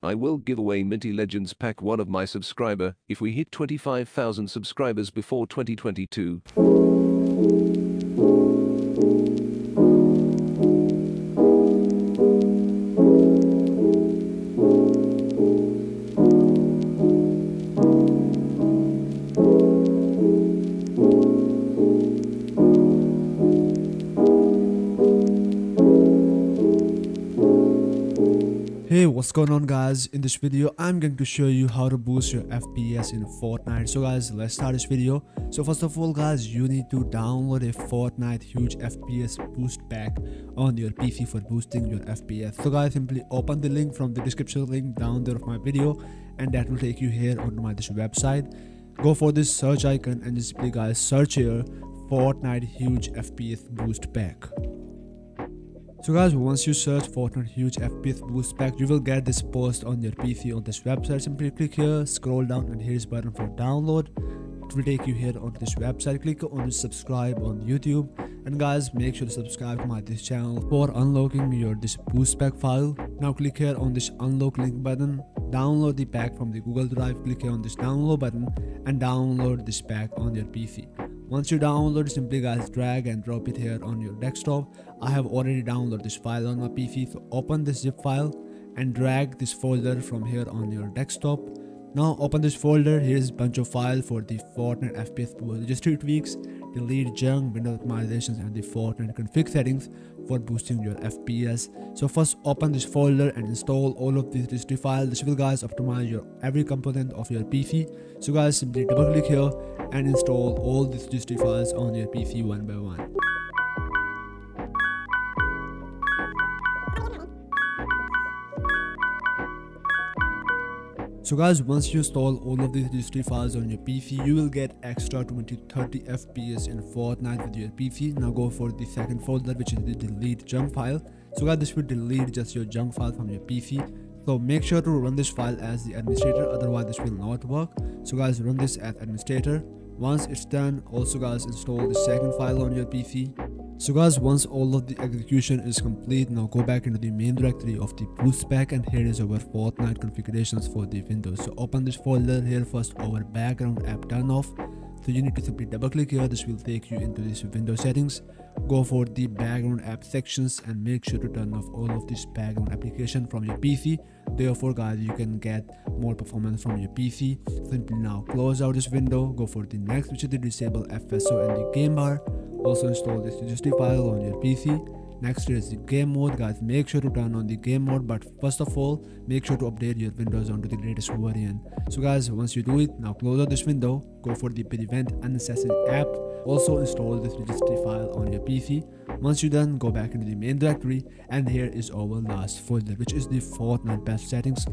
I will give away Minty Legends pack 1 of my subscriber if we hit 25,000 subscribers before 2022. Hey, what's going on guys? In this video I'm going to show you how to boost your FPS in Fortnite. So guys, let's start this video. So first of all guys, you need to download a Fortnite huge FPS boost pack on your PC for boosting your FPS. So guys, simply open the link from the description link down there of my video, and that will take you here on this website. Go for this search icon and just simply guys search here Fortnite huge FPS boost pack. So guys, once you search Fortnite huge FPS boost pack, you will get this post on your PC on this website. Simply click here, scroll down, and here's button for download. It will take you here on this website. Click on subscribe on YouTube, and guys, make sure to subscribe to this channel for unlocking your boost pack file. Now click here on this unlock link button. Download the pack from the Google Drive. Click here on this download button and download this pack on your PC. Once you download, simply guys drag and drop it here on your desktop. I have already downloaded this file on my PC, so open this zip file and drag this folder from here on your desktop. Now open this folder. Here's a bunch of files for the Fortnite FPS boost. Just 2 tweaks, delete junk, Windows optimizations, and the Fortnite config settings for boosting your FPS. So first open this folder and install all of these distro files. This will guys optimize your every component of your PC. So guys, simply double click here and install all these distro files on your PC one by one. So guys, once you install all of these distro files on your PC, you will get extra 20-30 FPS in Fortnite with your PC. Now go for the second folder, which is the delete junk file. So guys, this will delete just your junk file from your PC. So make sure to run this file as the administrator, otherwise this will not work. So guys, run this as administrator. Once it's done, also guys, install the second file on your PC. So guys, once all of the execution is complete, now go back into the main directory of the boost pack, and here is our Fortnite configurations for the Windows. So open this folder here. First, our background app turn off. So you need to simply double click here. This will take you into this Windows settings. Go for the background app sections and make sure to turn off all of this background application from your PC. Therefore guys, you can get more performance from your PC. Simply now close out this window. Go for the next, which is the disable FSO and the game bar. Also install this registry file on your PC. Next is the game mode. Guys, make sure to turn on the game mode, but first of all make sure to update your Windows onto the latest version. So guys, once you do it, now close out this window. Go for the prevent unnecessary app. Also install this registry file on your PC. Once you're done, go back into the main directory, and here is our last folder, which is the Fortnite patch settings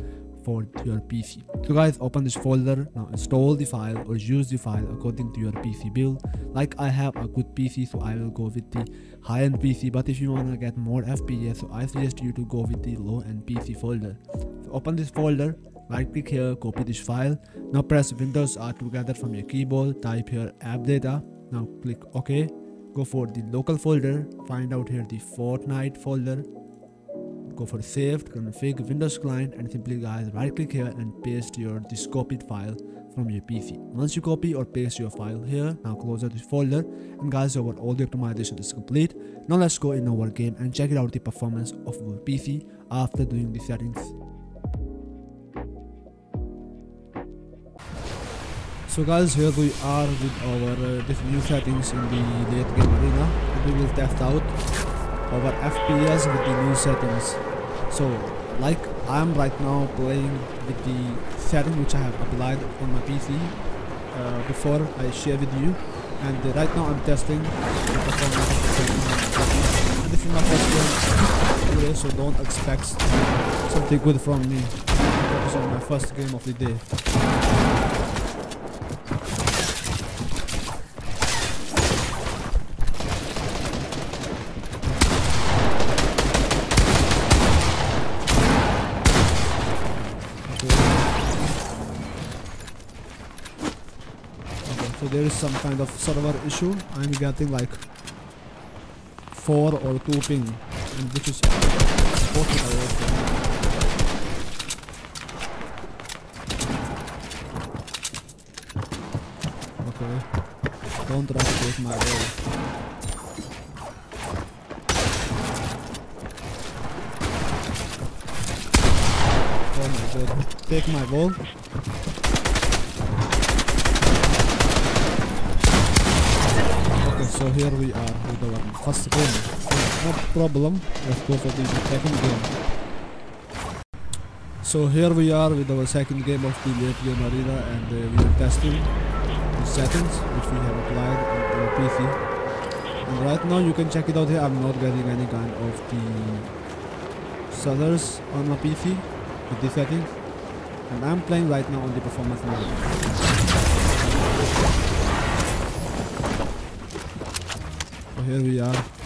for your PC. So guys, open this folder. Now install the file or use the file according to your PC build. Like I have a good PC, so I will go with the high-end PC, but if you wanna get more FPS, so I suggest you to go with the low-end PC folder. So open this folder, right click here, copy this file. Now press Windows R together from your keyboard, type here app data. Now click OK. Go for the local folder, find out here the Fortnite folder. Go for saved config Windows client, and simply guys right click here and paste your copied file from your PC. Once you copy or paste your file here, now close out this folder, and guys, our all the optimization is complete. Now let's go in our game and check it out the performance of our PC after doing the settings. So guys, here we are with our new settings in the late game arena, and we will test out our FPS with the new settings. So like I am right now playing with the setting which I have applied on my PC before I share with you, and right now I'm testing the performance of the setting, and this is my first game today, so don't expect something good from me. This is my first game of the day. So there is some kind of server issue. I'm getting like 4 or 2 ping, and which is important. bro. Don't rush with my way. Take my ball. Okay, so here we are with our first game. So, no problem. Let's go for the second game. So here we are with our second game of the late game arena, and we are testing the settings which we have applied on our PC. And right now you can check it out here. I'm not getting any kind of the stutters on my PC with the settings, and I'm playing right now on the performance mode. So here we are